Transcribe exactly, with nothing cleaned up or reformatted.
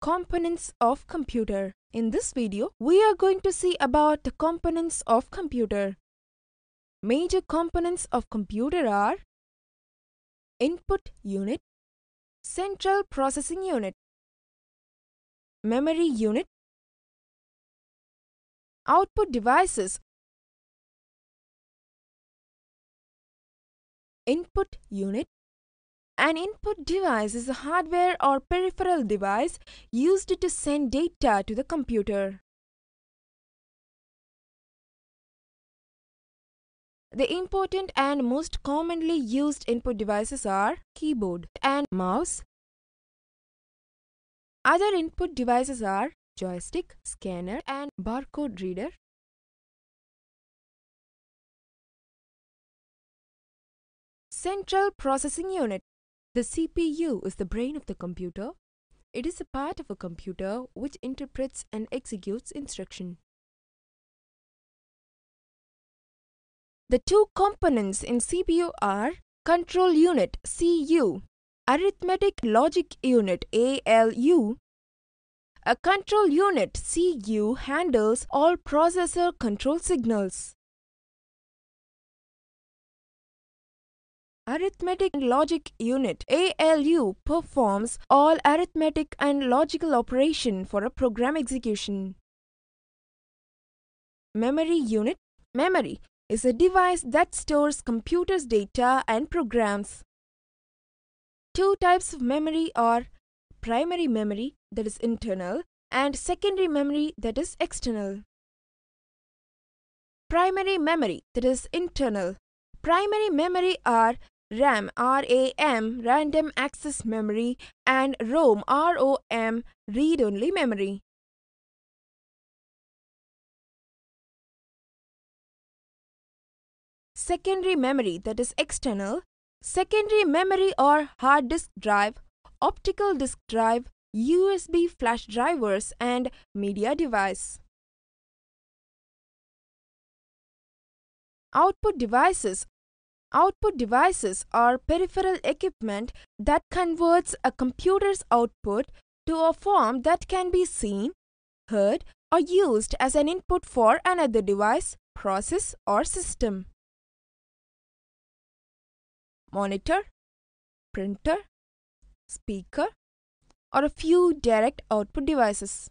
Components of computer. In this video, we are going to see about the components of computer. Major components of computer are input unit, central processing unit, memory unit, output devices, input unit. An input device is a hardware or peripheral device used to send data to the computer. The important and most commonly used input devices are keyboard and mouse. Other input devices are joystick, scanner, and barcode reader. Central processing unit. The C P U is the brain of the computer. It is a part of a computer which interprets and executes instruction. The two components in C P U are control unit C U, arithmetic logic unit A L U. A control unit C U handles all processor control signals. Arithmetic and logic unit A L U performs all arithmetic and logical operation for a program execution. Memory unit. Memory is a device that stores computers' data and programs. Two types of memory are primary memory, that is internal, and secondary memory, that is external. Primary memory, that is internal. Primary memory are RAM, R A M, random access memory, and ROM, R O M, read-only memory. Secondary memory, that is external. Secondary memory are hard disk drive, optical disk drive, U S B flash drivers, and media device. Output devices. Output devices are peripheral equipment that converts a computer's output to a form that can be seen, heard, or used as an input for another device, process, or system. Monitor, printer, speaker, or a few direct output devices.